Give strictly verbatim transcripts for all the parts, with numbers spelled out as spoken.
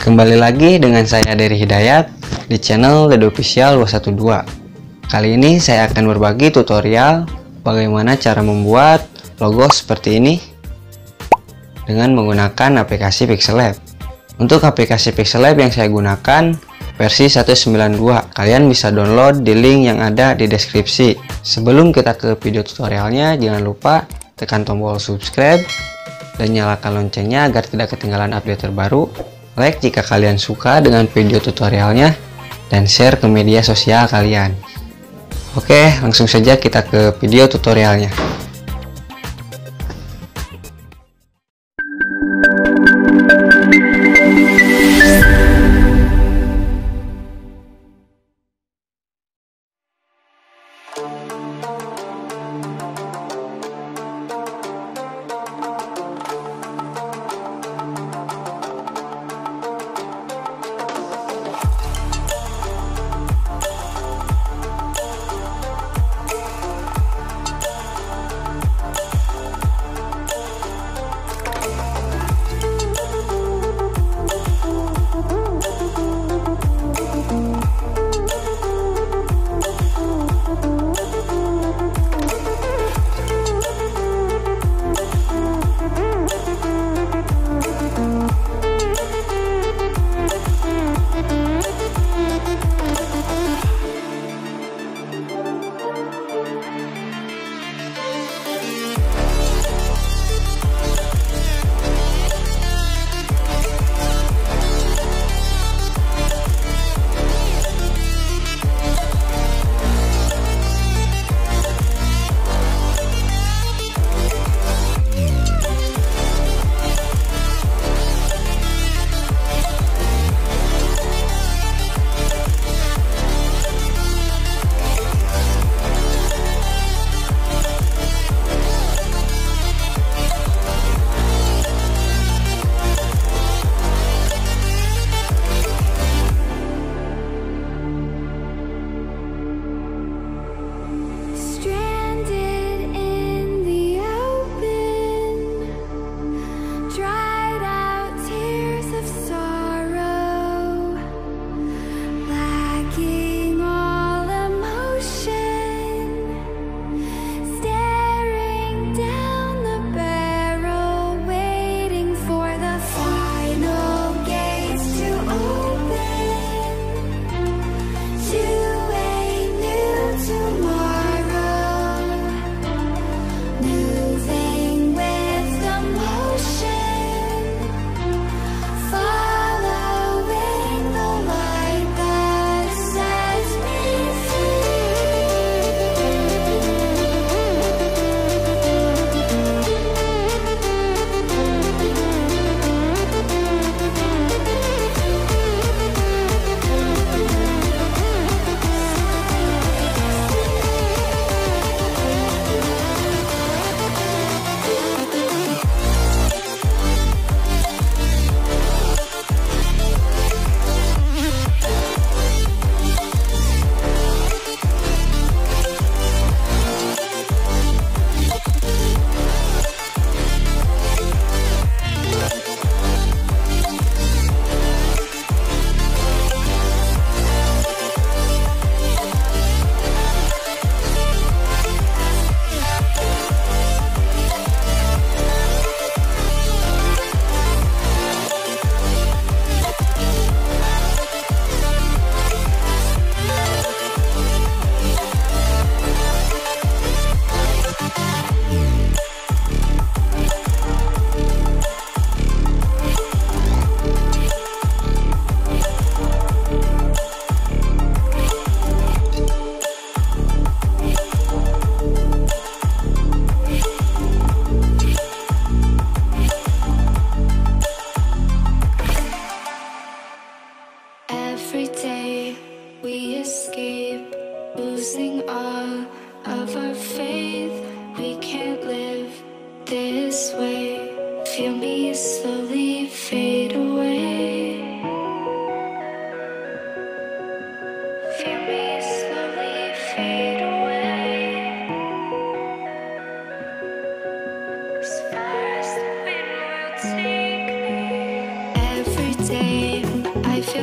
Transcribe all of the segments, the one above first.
Kembali lagi dengan saya Dherry Hidayat di channel D D Official two twelve. Kali ini saya akan berbagi tutorial bagaimana cara membuat logo seperti ini dengan menggunakan aplikasi PixelLab. Untuk aplikasi PixelLab yang saya gunakan versi satu titik sembilan dua, kalian bisa download di link yang ada di deskripsi. Sebelum kita ke video tutorialnya, jangan lupa tekan tombol subscribe dan nyalakan loncengnya agar tidak ketinggalan update terbaru. Like jika kalian suka dengan video tutorialnya dan share ke media sosial kalian. Oke, langsung saja kita ke video tutorialnya. Do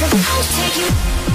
I'll take you.